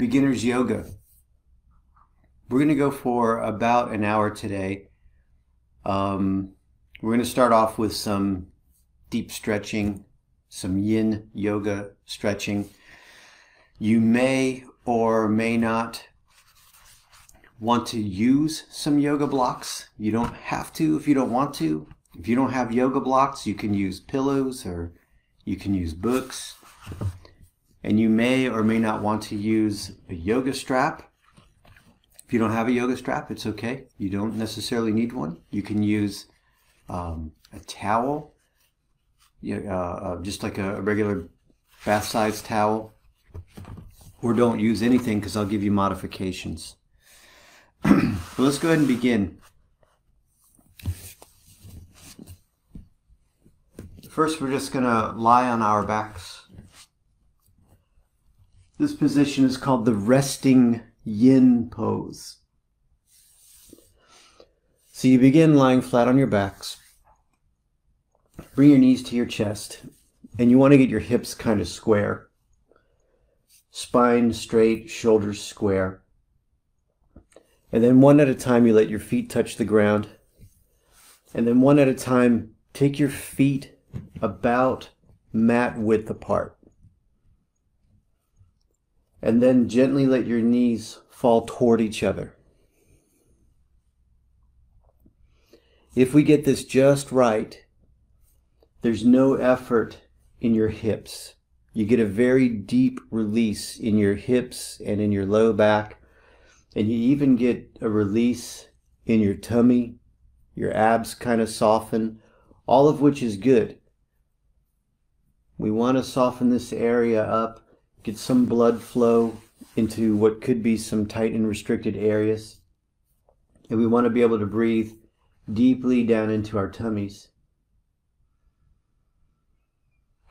beginner's yoga. We're going to go for about an hour today. We're going to start off with some deep stretching, some yin yoga stretching. You may or may not want to use some yoga blocks. You don't have to if you don't want to. If you don't have yoga blocks, you can use pillows or you can use books. And you may or may not want to use a yoga strap. If you don't have a yoga strap, it's okay. You don't necessarily need one. You can use a towel, just like a regular bath-sized towel. Or don't use anything, because I'll give you modifications. But let's go ahead and begin. First, we're just going to lie on our backs. This position is called the resting yin pose. So you begin lying flat on your backs. Bring your knees to your chest, and you want to get your hips kind of square. Spine straight, shoulders square. And then one at a time, you let your feet touch the ground. And then one at a time, take your feet about mat width apart. And then gently let your knees fall toward each other. If we get this just right, there's no effort in your hips. You get a very deep release in your hips and in your low back. And you even get a release in your tummy. Your abs kind of soften, all of which is good. We want to soften this area up. Get some blood flow into what could be some tight and restricted areas. And we want to be able to breathe deeply down into our tummies.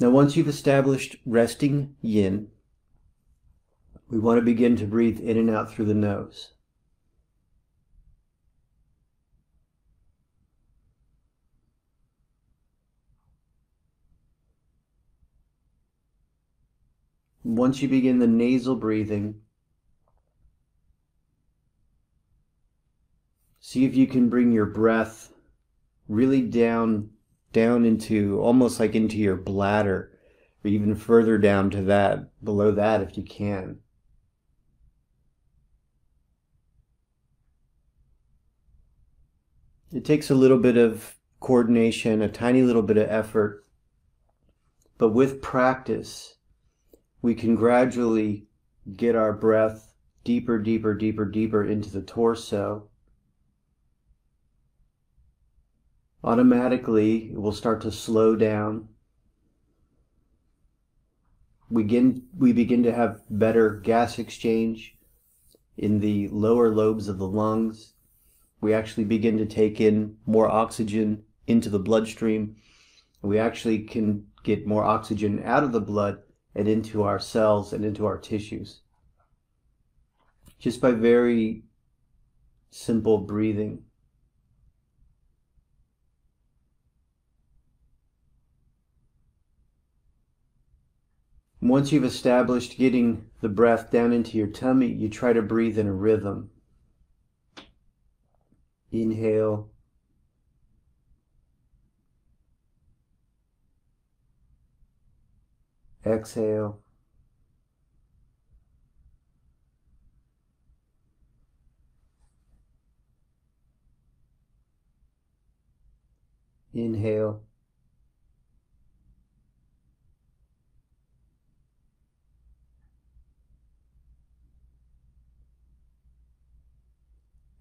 Now, once you've established resting yin, we want to begin to breathe in and out through the nose. Once you begin the nasal breathing, see if you can bring your breath really down into, almost like into your bladder, or even further down to that, below that if you can. It takes a little bit of coordination, a tiny little bit of effort, but with practice, we can gradually get our breath deeper, deeper, deeper, deeper into the torso. Automatically, it will start to slow down. We begin to have better gas exchange in the lower lobes of the lungs. We actually begin to take in more oxygen into the bloodstream. We actually can get more oxygen out of the blood and into our cells and into our tissues, just by very simple breathing. Once you've established getting the breath down into your tummy, you try to breathe in a rhythm. Inhale. Exhale. Inhale.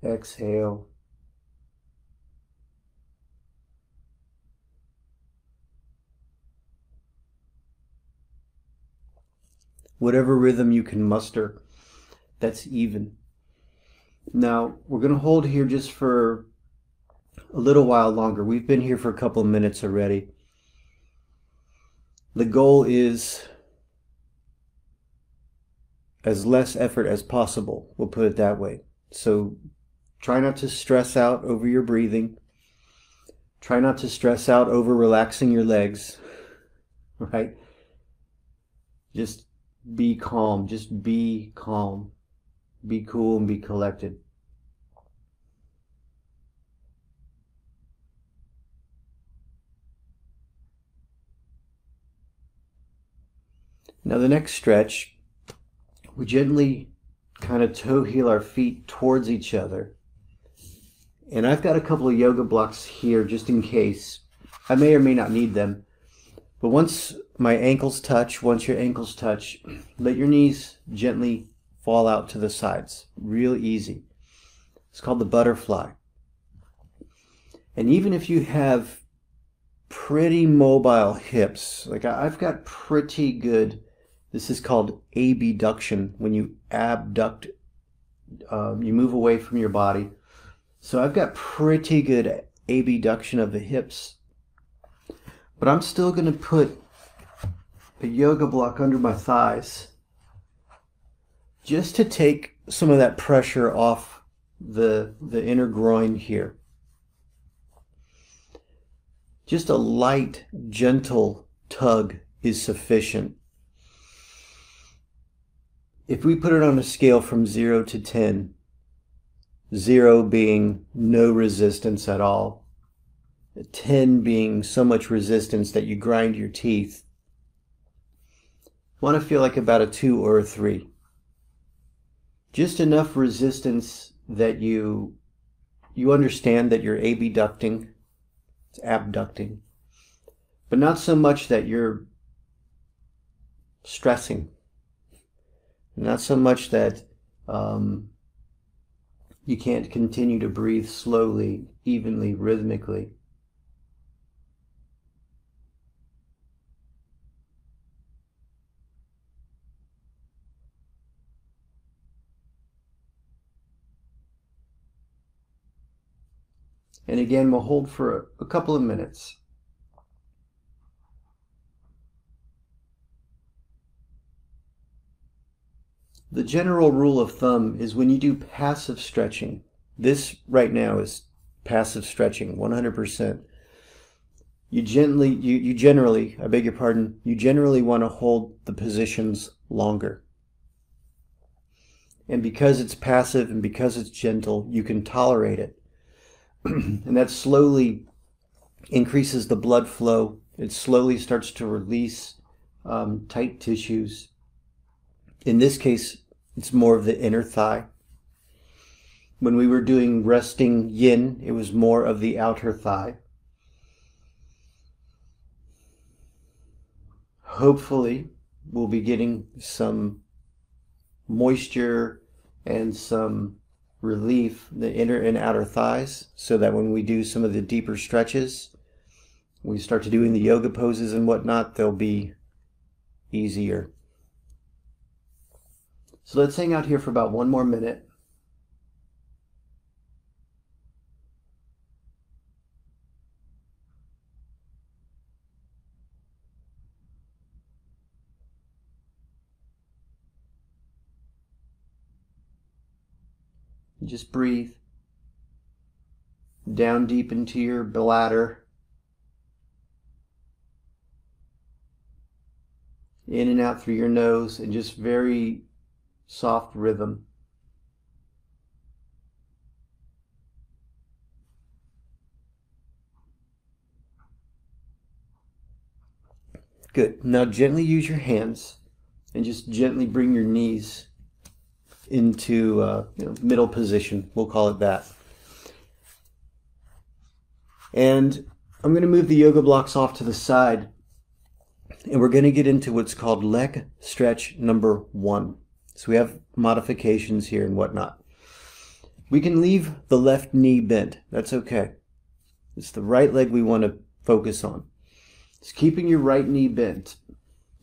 Exhale. Whatever rhythm you can muster, that's even. Now, we're going to hold here just for a little while longer. We've been here for a couple of minutes already. The goal is as less effort as possible. We'll put it that way. So try not to stress out over your breathing. Try not to stress out over relaxing your legs, right? Just be calm. Just be calm. Be cool and be collected. Now the next stretch, we gently kind of toe heel our feet towards each other. And I've got a couple of yoga blocks here just in case. I may or may not need them. But once my ankles touch, once your ankles touch, let your knees gently fall out to the sides. Real easy. It's called the butterfly. And even if you have pretty mobile hips, like I've got pretty good, this is called abduction, when you abduct, you move away from your body. So I've got pretty good abduction of the hips. But I'm still going to put a yoga block under my thighs just to take some of that pressure off the inner groin here. Just a light, gentle tug is sufficient. If we put it on a scale from 0 to 10, 0 being no resistance at all, 10 being so much resistance that you grind your teeth. Want to feel like about a 2 or a 3. Just enough resistance that you understand that you're abducting. It's abducting. But not so much that you're stressing. Not so much that you can't continue to breathe slowly, evenly, rhythmically. And again, we'll hold for a couple of minutes. The general rule of thumb is when you do passive stretching, this right now is passive stretching, 100%. You generally want to hold the positions longer. And because it's passive and because it's gentle, you can tolerate it. And that slowly increases the blood flow. It slowly starts to release tight tissues. In this case, it's more of the inner thigh. When we were doing resting yin, it was more of the outer thigh. Hopefully, we'll be getting some moisture and some relief, the inner and outer thighs, so that when we do some of the deeper stretches, we start to doing the yoga poses and whatnot, they'll be easier. So let's hang out here for about one more minute. Just breathe down deep into your bladder, in and out through your nose, and just very soft rhythm. Good. Now gently use your hands and just gently bring your knees into middle position, we'll call it that. And I'm going to move the yoga blocks off to the side, and we're going to get into what's called leg stretch number 1. So we have modifications here and whatnot. We can leave the left knee bent, that's okay. It's the right leg we want to focus on. It's keeping your right knee bent.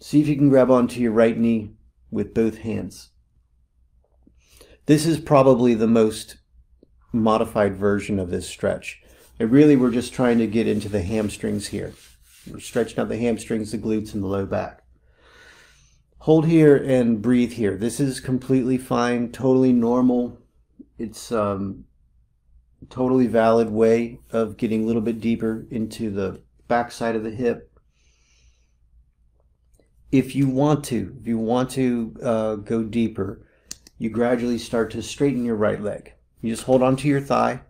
See if you can grab onto your right knee with both hands. This is probably the most modified version of this stretch. And really, we're just trying to get into the hamstrings here. We're stretching out the hamstrings, the glutes, and the low back. Hold here and breathe here. This is completely fine, totally normal. It's a totally valid way of getting a little bit deeper into the backside of the hip. If you want to go deeper, you gradually start to straighten your right leg. You just hold on to your thigh,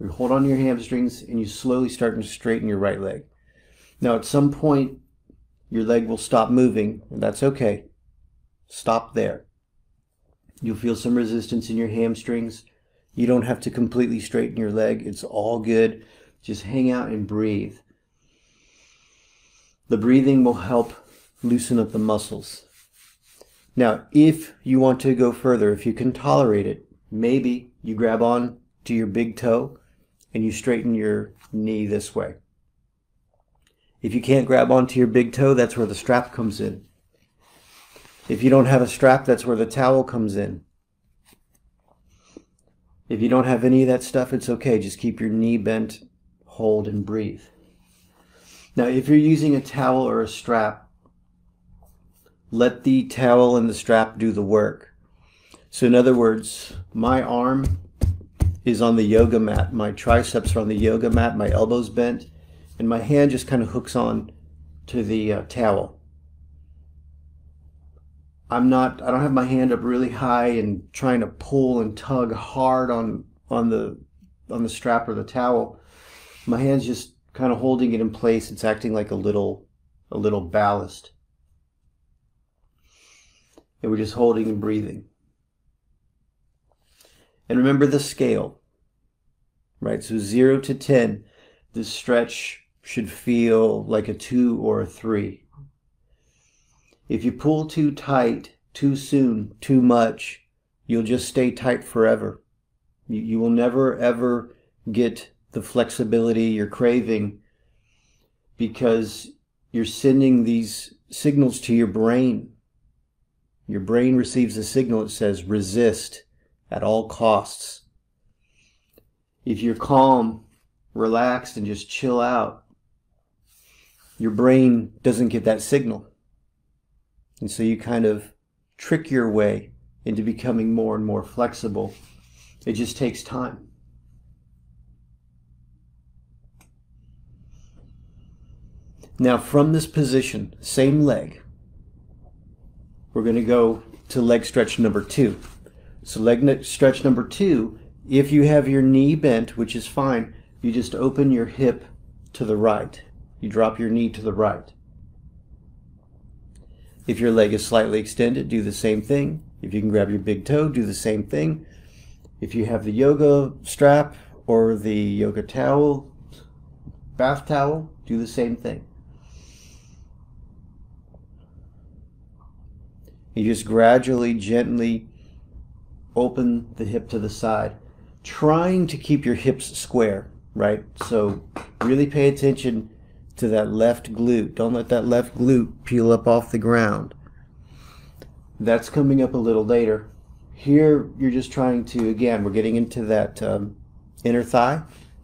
you hold on to your hamstrings, and you slowly start to straighten your right leg. Now at some point, your leg will stop moving, and that's okay. Stop there. You'll feel some resistance in your hamstrings. You don't have to completely straighten your leg. It's all good. Just hang out and breathe. The breathing will help loosen up the muscles. Now, if you want to go further, if you can tolerate it, maybe you grab on to your big toe and you straighten your knee this way. If you can't grab onto your big toe, that's where the strap comes in. If you don't have a strap, that's where the towel comes in. If you don't have any of that stuff, it's okay. Just keep your knee bent, hold, and breathe. Now, if you're using a towel or a strap, let the towel and the strap do the work. So in other words, my arm is on the yoga mat, my triceps are on the yoga mat, my elbow's bent, and my hand just kind of hooks on to the towel. I don't have my hand up really high and trying to pull and tug hard on the strap or the towel. My hand's just kind of holding it in place. It's acting like a little ballast. And we're just holding and breathing. And remember the scale, right? So 0 to 10, this stretch should feel like a 2 or a 3. If you pull too tight, too soon, too much, you'll just stay tight forever. You will never ever get the flexibility you're craving because you're sending these signals to your brain. Your brain receives a signal that says resist at all costs. If you're calm, relaxed, and just chill out, your brain doesn't get that signal. And so you kind of trick your way into becoming more and more flexible. It just takes time. Now from this position, same leg, we're going to go to leg stretch number 2. So leg stretch number 2, if you have your knee bent, which is fine, you just open your hip to the right. You drop your knee to the right. If your leg is slightly extended, do the same thing. If you can grab your big toe, do the same thing. If you have the yoga strap or the yoga towel, bath towel, do the same thing. You just gradually, gently open the hip to the side, trying to keep your hips square, right? So really pay attention to that left glute. Don't let that left glute peel up off the ground. That's coming up a little later. Here, you're just trying to, again, we're getting into that inner thigh,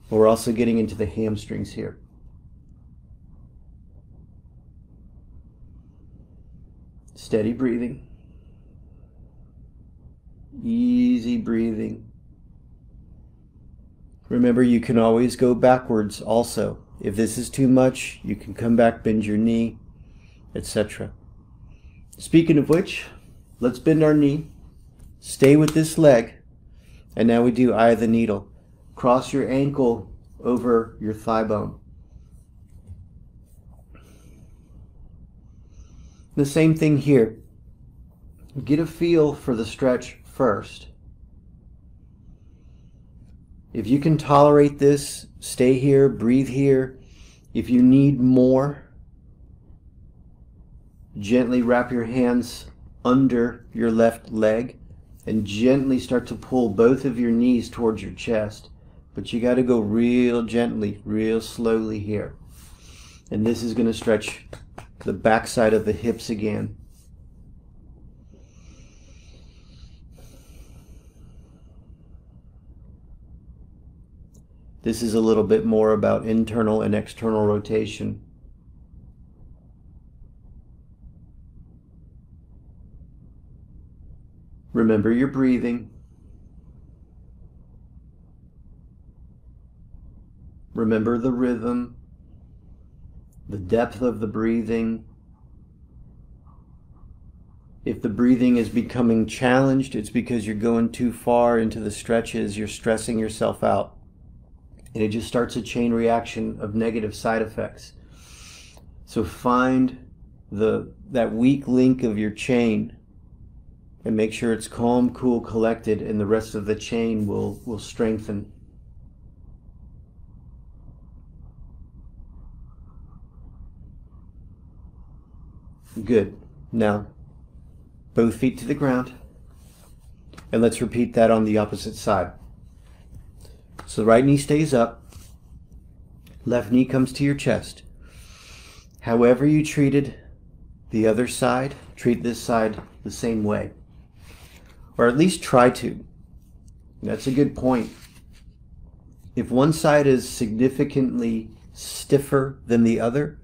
but we're also getting into the hamstrings here. Steady breathing. Easy breathing. Remember, you can always go backwards also. If this is too much, you can come back, bend your knee, etc. Speaking of which, let's bend our knee. Stay with this leg. And now we do eye of the needle. Cross your ankle over your thigh bone. The same thing here. Get a feel for the stretch first. If you can tolerate this, stay here, breathe here. If you need more, gently wrap your hands under your left leg and gently start to pull both of your knees towards your chest. But you got to go real gently, real slowly here. And this is going to stretch the backside of the hips again. This is a little bit more about internal and external rotation. Remember your breathing. Remember the rhythm. The depth of the breathing, If the breathing is becoming challenged, it's because you're going too far into the stretches, you're stressing yourself out. And it just starts a chain reaction of negative side effects. So find that weak link of your chain and make sure it's calm, cool, collected, and the rest of the chain will strengthen. Good. Now, both feet to the ground, and let's repeat that on the opposite side. So the right knee stays up, left knee comes to your chest. However you treated the other side, treat this side the same way, or at least try to. That's a good point. If one side is significantly stiffer than the other,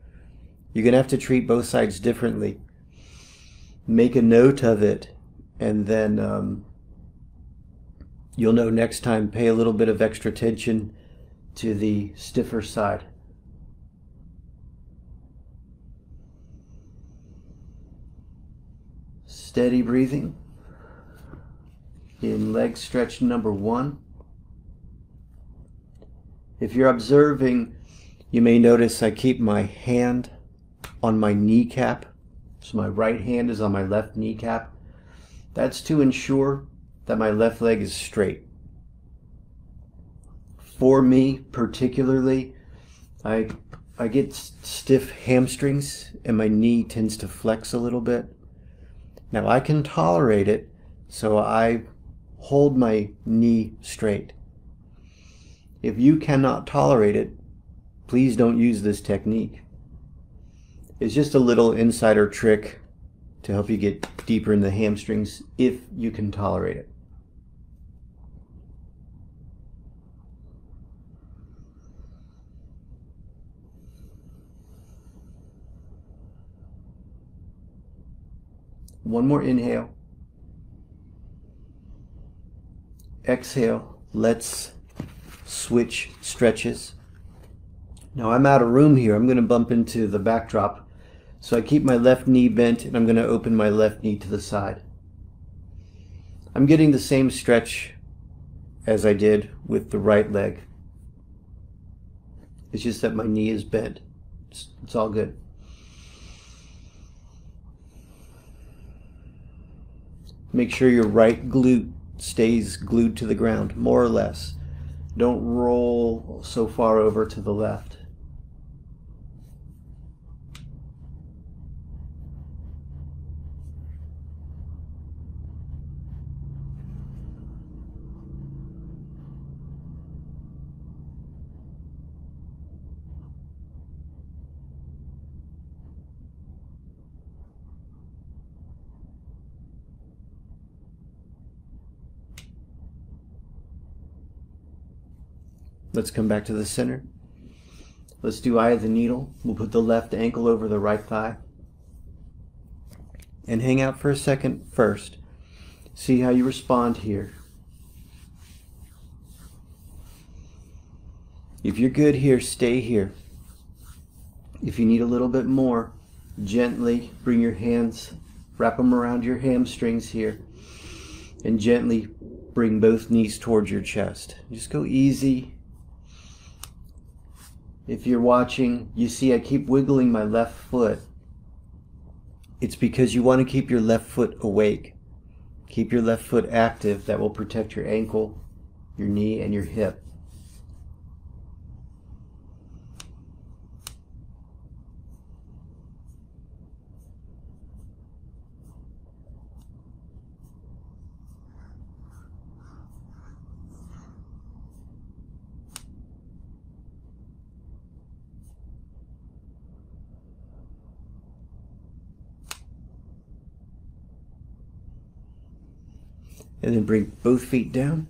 you're going to have to treat both sides differently. Make a note of it, and then you'll know next time. Pay a little bit of extra attention to the stiffer side. Steady breathing in leg stretch number one. If you're observing, you may notice I keep my hand on my kneecap. So my right hand is on my left kneecap. That's to ensure that my left leg is straight. For me particularly, I get stiff hamstrings and my knee tends to flex a little bit. Now I can tolerate it, so I hold my knee straight. If you cannot tolerate it, please don't use this technique. It's just a little insider trick to help you get deeper in the hamstrings if you can tolerate it. One more inhale. Exhale. Let's switch stretches. Now I'm out of room here. I'm going to bump into the backdrop. So I keep my left knee bent, and I'm going to open my left knee to the side. I'm getting the same stretch as I did with the right leg. It's just that my knee is bent. It's all good. Make sure your right glute stays glued to the ground, more or less. Don't roll so far over to the left. Let's come back to the center. Let's do eye of the needle. We'll put the left ankle over the right thigh. And hang out for a second first. See how you respond here. If you're good here, stay here. If you need a little bit more, gently bring your hands, wrap them around your hamstrings here, and gently bring both knees towards your chest. Just go easy. If you're watching, you see I keep wiggling my left foot. It's because you want to keep your left foot awake. Keep your left foot active. That will protect your ankle, your knee, and your hip. And then bring both feet down.